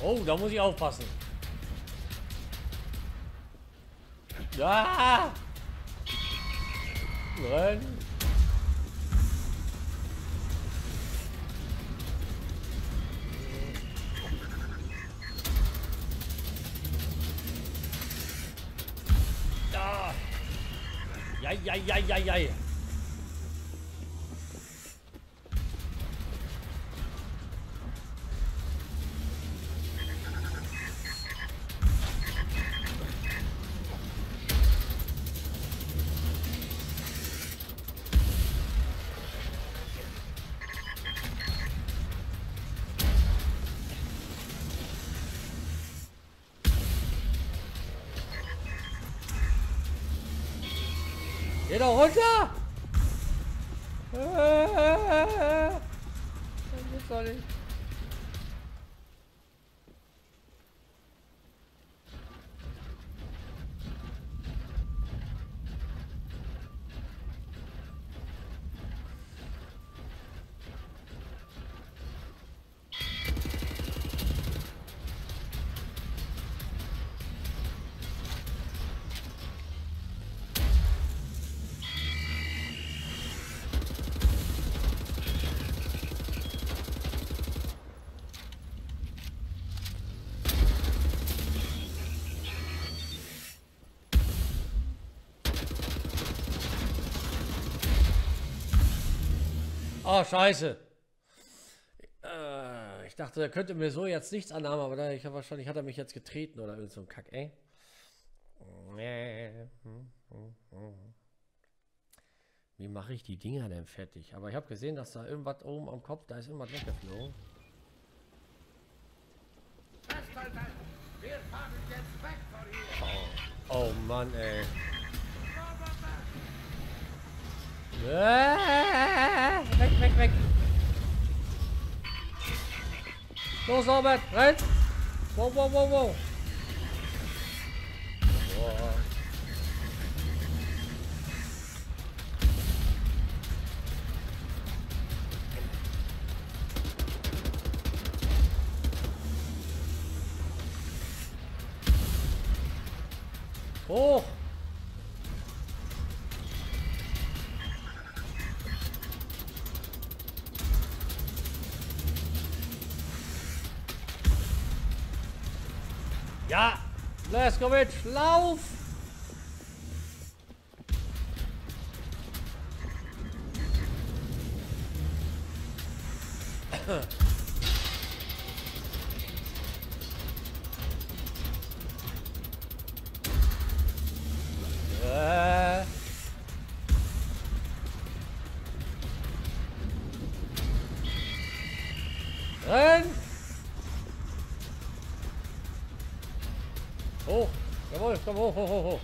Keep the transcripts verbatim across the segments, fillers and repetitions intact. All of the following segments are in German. Oh, da muss ich aufpassen. Ja! Renn! Da! Ja, ja, ja, ja, ja, ja. Geh doch runter! Das ist doch nicht. Oh, scheiße. Äh, ich dachte, er könnte mir so jetzt nichts anhaben, aber da, ich hab wahrscheinlich hat er mich jetzt getreten oder irgend so ein Kack, ey. Wie mache ich die Dinger denn fertig? Aber ich habe gesehen, dass da irgendwas oben am Kopf, da ist irgendwas weggeflogen. Oh, oh Mann, ey. Ah, weg, weg, weg. Los, Robert, rein. Wow, wow, wow, wow. Boah. Hoch. Ja, Blazkowicz, lauf! äh. Renn! Hoch, jawohl, komm hoch, hoch, hoch, hoch.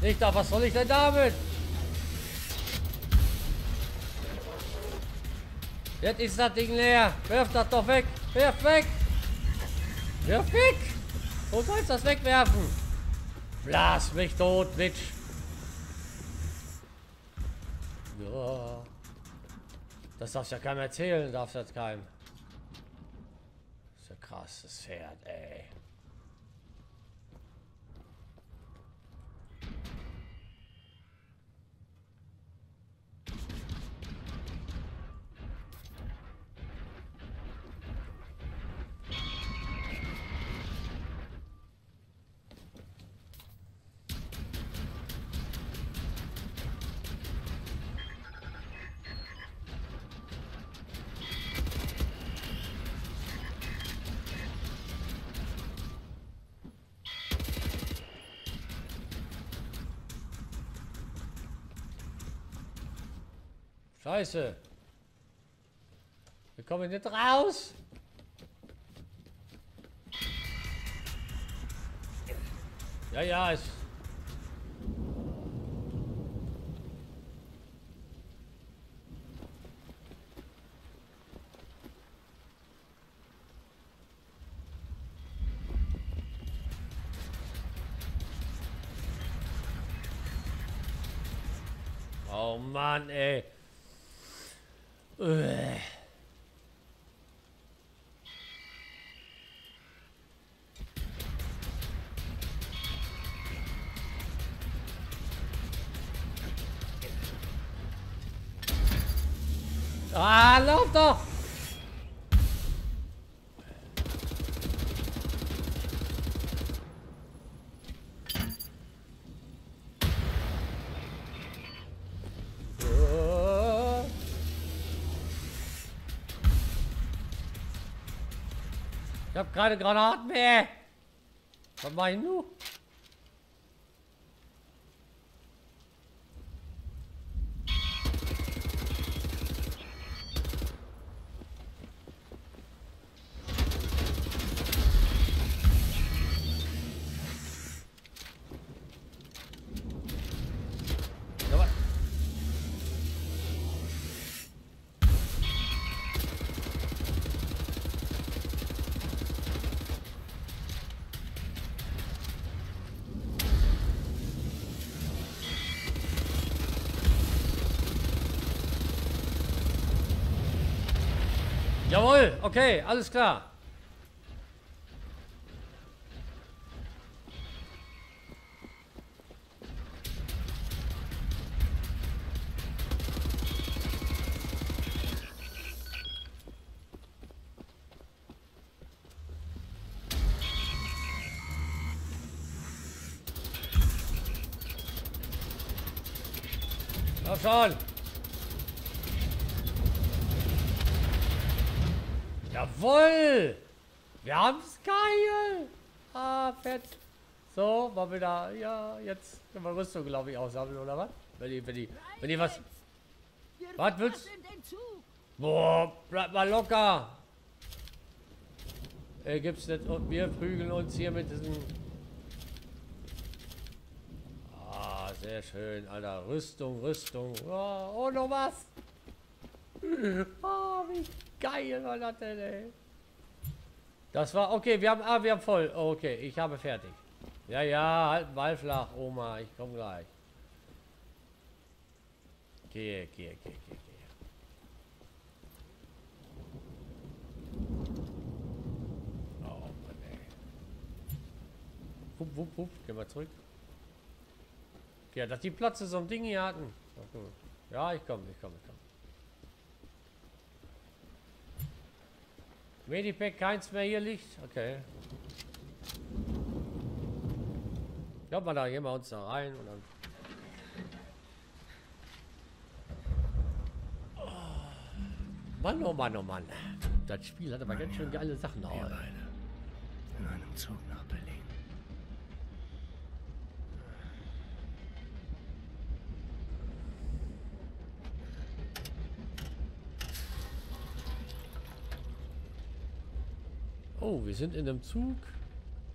Nicht da, was soll ich denn damit? Jetzt ist das Ding leer. Wirf das doch weg. Wirf weg. Wirf weg. Wo sollst du das wegwerfen? Blas mich tot, Bitch. Ja. Das darfst du ja keinem erzählen, darfst du jetzt keinem. Krasses Pferd, ey. Scheiße. Wir kommen nicht raus. Ja, ja, ist. Oh Mann, ey. Uäh. Ah, lauf doch! Ich hab gerade Granaten, ey! Was meinst du? Jawohl, okay, alles klar. Komm schon. Jawohl! Wir haben's geil! Ah, fett! So, war wieder. Ja, jetzt können wir Rüstung, glaube ich, aussammeln, oder was? Wenn die, wenn die, wenn die was. Was wird's? Boah, bleib mal locker! Äh, gibt's nicht. Und wir prügeln uns hier mit diesem. Ah, sehr schön, Alter. Rüstung, Rüstung. Oh, oh noch was! Oh, wie geil war das denn, ey. Das war, okay, wir haben, ah, wir haben voll. Oh, okay, ich habe fertig. Ja, ja, halt mal flach, Oma, ich komme gleich. Okay, okay, okay, okay. Oh, Mann, ey. Wupp, wupp, wupp, gehen wir zurück. Ja, dass die Platz so ein Ding hier hatten. Ja, ich komme, ich komme, ich komme. Medipack, keins mehr hier liegt. Okay. Ich glaube mal, da gehen wir uns da rein und dann. Oh. Mann, oh Mann, oh Mann. Das Spiel hat aber ganz schön geile Sachen drauf. Wir beide in einem Zug nach Berlin. Oh, wir sind in einem Zug.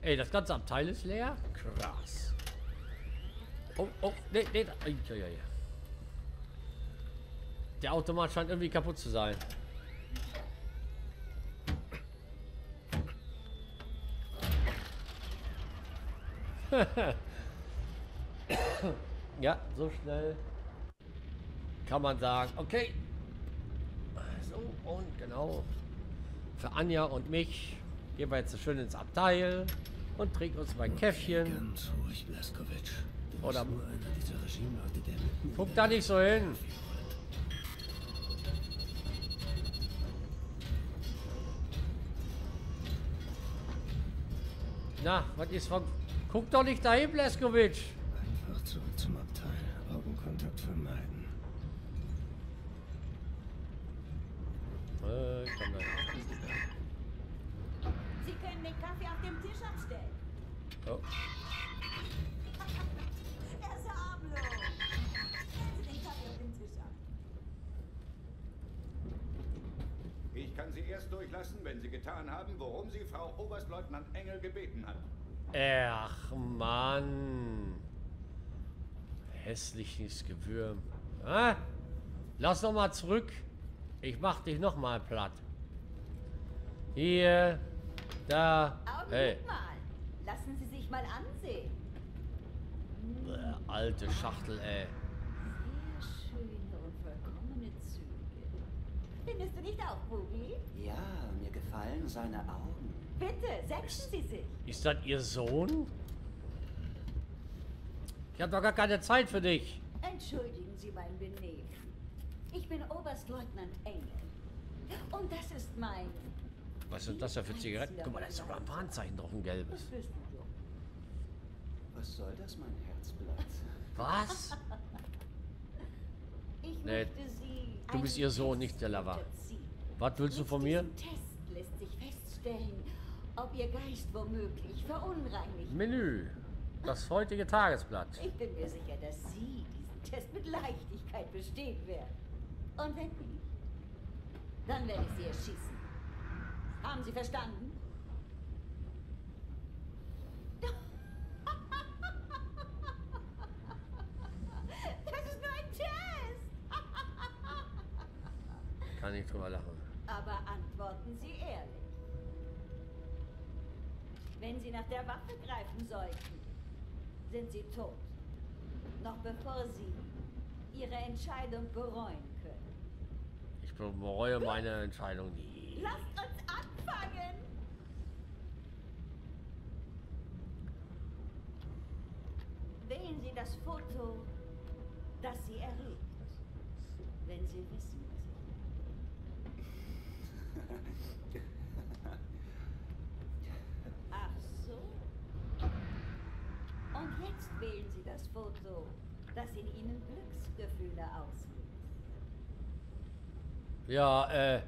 Ey, das ganze Abteil ist leer. Krass. Oh, oh, nee, nee. Ja, ja, ja. Der Automat scheint irgendwie kaputt zu sein. Ja, so schnell kann man sagen. Okay. So, und genau. Für Anja und mich. Gehen wir jetzt so schön ins Abteil und trinken uns mein Käffchen. Ganz ruhig, Blazkowicz. Oder nur einer dieser Regimeleute, der mitten. Guck da nicht so hin. Na, was ist von. Guck doch nicht dahin, Blazkowicz. Einfach zurück zum Abteil. Augenkontakt vermeiden. Äh, ich kann da nicht. Sie können den Kaffee auf dem Tisch abstellen. Oh. Er ist harmlos. Stellen Sie den Kaffee auf dem Tisch ab. Ich kann Sie erst durchlassen, wenn Sie getan haben, worum Sie Frau Oberstleutnant Engel gebeten hat. Ach, Mann. Hässliches Gewürm. Ah? Lass noch mal zurück. Ich mach dich noch mal platt. Hier. Da. Augenblick hey. Mal. Lassen Sie sich mal ansehen. Bäh, alte Schachtel, ey. Sehr schöne und vollkommene Züge. Findest du nicht auch, Bubi? Ja, mir gefallen seine Augen. Bitte, setzen Sie sich. Ist das Ihr Sohn? Ich habe doch gar keine Zeit für dich. Entschuldigen Sie mein Benehmen. Ich bin Oberstleutnant Engel. Und das ist mein... Was sind das da für Zigaretten? Guck mal, da ist sogar ein Warnzeichen drauf, ein gelbes. Was soll das, mein Herzblatt? Was? Ich nee, du bist ihr Sohn, nicht der Lava. Was willst mit du von mir? Test lässt sich feststellen, ob ihr Geist womöglich verunreinigt. Menü. Das heutige Tagesblatt. Ich bin mir sicher, dass Sie diesen Test mit Leichtigkeit bestehen werden. Und wenn nicht, dann werde ich Sie erschießen. Haben Sie verstanden? Das ist nur ein Test! Kann ich drüber lachen. Aber antworten Sie ehrlich. Wenn Sie nach der Waffe greifen sollten, sind Sie tot. Noch bevor Sie Ihre Entscheidung bereuen können. Ich bereue meine Entscheidung nie. Lasst uns anfangen! Wählen Sie das Foto, das Sie erregt, wenn Sie wissen, was ich meine. Jetzt wählen Sie das Foto, das in Ihnen Glücksgefühle auslöst. Ja, äh.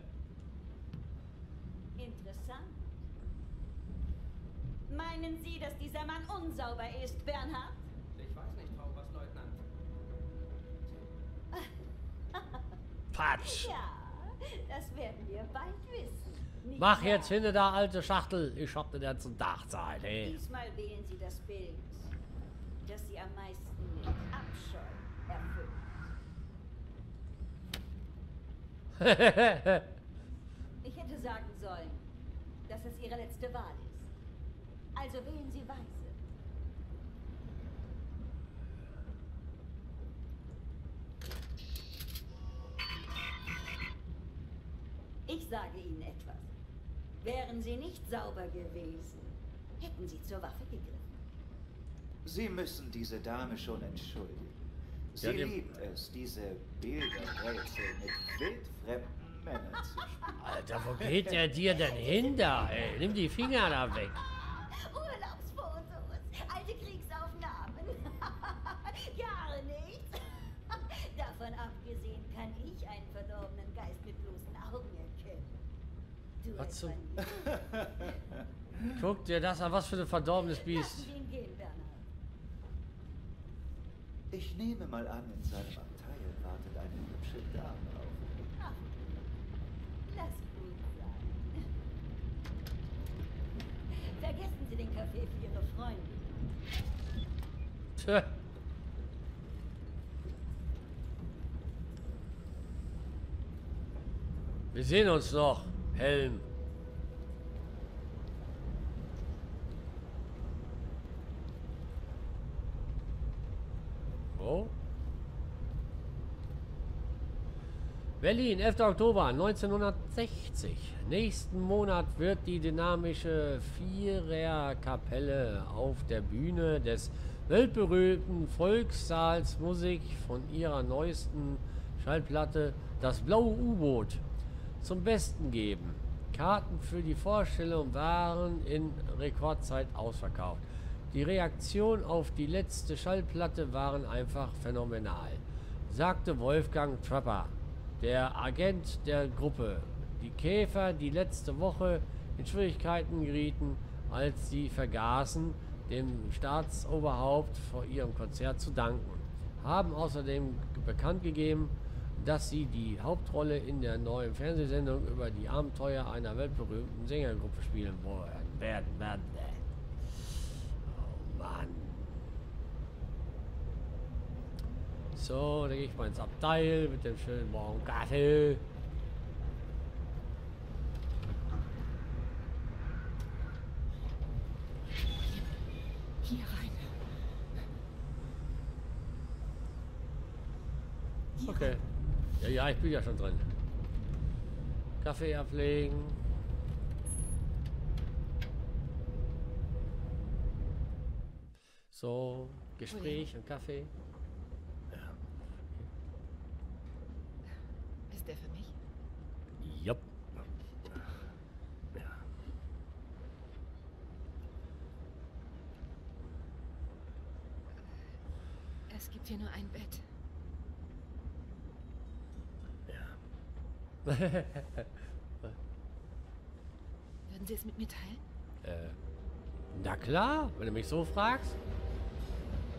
Interessant. Meinen Sie, dass dieser Mann unsauber ist, Bernhard? Ich weiß nicht, Frau Oberstleutnant. Patsch! Ja, das werden wir bald wissen. Nicht Mach mehr. Jetzt hinter der alte Schachtel. Ich hab den ganzen Tag Zeit, ey. Diesmal wählen Sie das Bild, dass Sie am meisten mit Abscheu erfüllt. Ich hätte sagen sollen, dass es Ihre letzte Wahl ist. Also wählen Sie weise. Ich sage Ihnen etwas. Wären Sie nicht sauber gewesen, hätten Sie zur Waffe gegriffen. Sie müssen diese Dame schon entschuldigen. Sie ja, liebt es, diese Bilderrätsel mit wildfremden Männern zu spielen. Alter, wo geht der dir denn hin da, ey? Nimm die Finger da weg. Urlaubsfotos, alte Kriegsaufnahmen. Jahre nichts. Davon abgesehen kann ich einen verdorbenen Geist mit bloßen Augen erkennen. Du was zum... Guck dir das an, was für ein verdorbenes Biest. Ich nehme mal an, in seinem Abteil wartet eine hübsche Dame auf. Ach, lass gut sein. Vergessen Sie den Kaffee für Ihre Freundin. Tja. Wir sehen uns noch, Helm. Berlin, elfter Oktober neunzehnhundertsechzig. Nächsten Monat wird die dynamische Viererkapelle auf der Bühne des weltberühmten Volkssaals Musik von ihrer neuesten Schallplatte Das Blaue U-Boot zum Besten geben. Karten für die Vorstellung waren in Rekordzeit ausverkauft. Die Reaktion auf die letzte Schallplatte waren einfach phänomenal, sagte Wolfgang Trapper, der Agent der Gruppe. Die Käfer, die letzte Woche in Schwierigkeiten gerieten, als sie vergaßen, dem Staatsoberhaupt vor ihrem Konzert zu danken, haben außerdem bekannt gegeben, dass sie die Hauptrolle in der neuen Fernsehsendung über die Abenteuer einer weltberühmten Sängergruppe spielen wollen werden. werden. Oh Mann. So, dann gehe ich mal ins Abteil mit dem schönen braunen Kaffee. Hier rein. Hier okay. Rein. Ja, ja, ich bin ja schon drin. Kaffee ablegen. So, Gespräch und Kaffee. der für mich? Jupp. Ja. Es gibt hier nur ein Bett. Ja. Würden Sie es mit mir teilen? Äh, na klar, wenn du mich so fragst.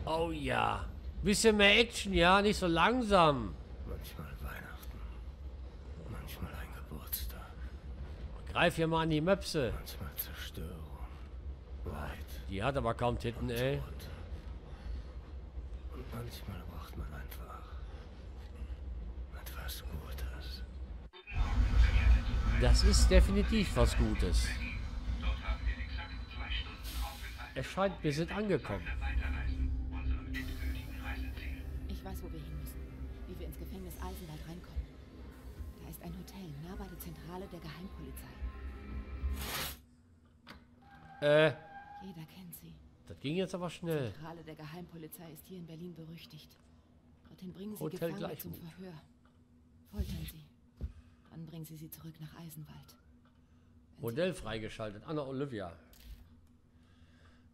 Oh ja. Bisschen mehr Action, ja, nicht so langsam. Manchmal Weihnachten. Manchmal ein Geburtstag. Greif hier mal an die Möpse. Manchmal Zerstörung. Leid. Die hat aber kaum Titten, und ey. Tod. Und manchmal braucht man einfach etwas Gutes. Das ist definitiv was Gutes. Es scheint, wir sind angekommen. Ich weiß, wo wir hin müssen. Wie wir ins Gefängnis Eisenwald reinkommen. Da ist ein Hotel nah bei der Zentrale der Geheimpolizei. Äh. Jeder kennt sie. Das ging jetzt aber schnell. Die Zentrale der Geheimpolizei ist hier in Berlin berüchtigt. Dorthin bringen sie Gefangene zum Verhör. Foltern sie. Dann bringen sie sie zurück nach Eisenwald. Modell freigeschaltet. Anna Olivia.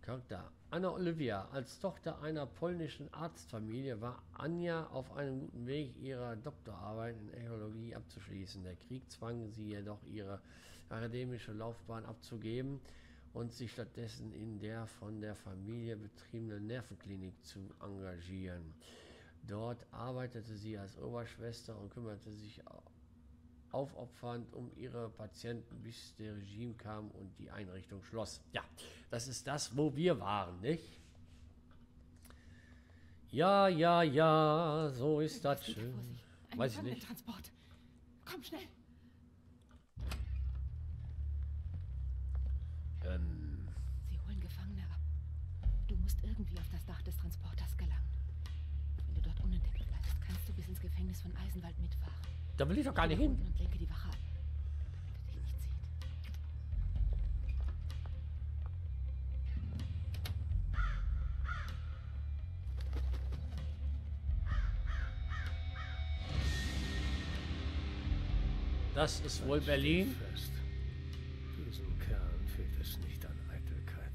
Charakter. Anna Olivia, als Tochter einer polnischen Arztfamilie, war Anja auf einem guten Weg, ihre Doktorarbeit in Echologie abzuschließen. Der Krieg zwang sie jedoch, ihre akademische Laufbahn abzugeben und sich stattdessen in der von der Familie betriebenen Nervenklinik zu engagieren. Dort arbeitete sie als Oberschwester und kümmerte sich aufopfernd um ihre Patienten, bis der Regime kam und die Einrichtung schloss. Ja, das ist das, wo wir waren, nicht? Ja, ja, ja, so ist das schön. Weiß ich nicht. Komm schnell. Ähm. Sie holen Gefangene ab. Du musst irgendwie auf das Dach des Transporters gelangen. Wenn du dort unentdeckt bleibst, kannst du bis ins Gefängnis von Eisenwald mitfahren. Da will ich doch gar nicht hin. Und lenke die Wache ab, damit er dich nicht sieht. Das ist wohl Berlin. Diesem Kerl fehlt es nicht an Eitelkeit.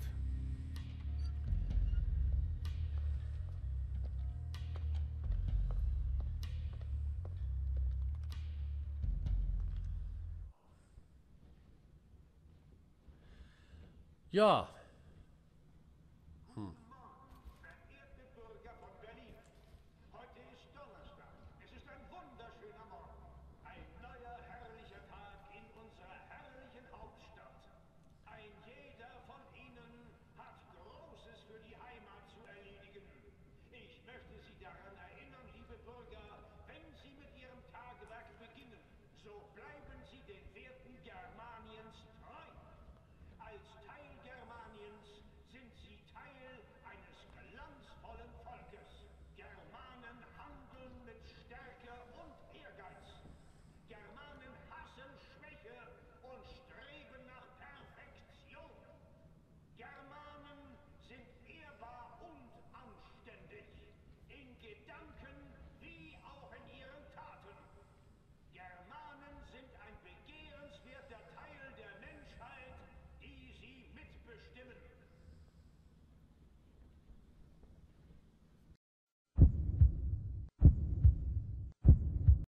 Ja,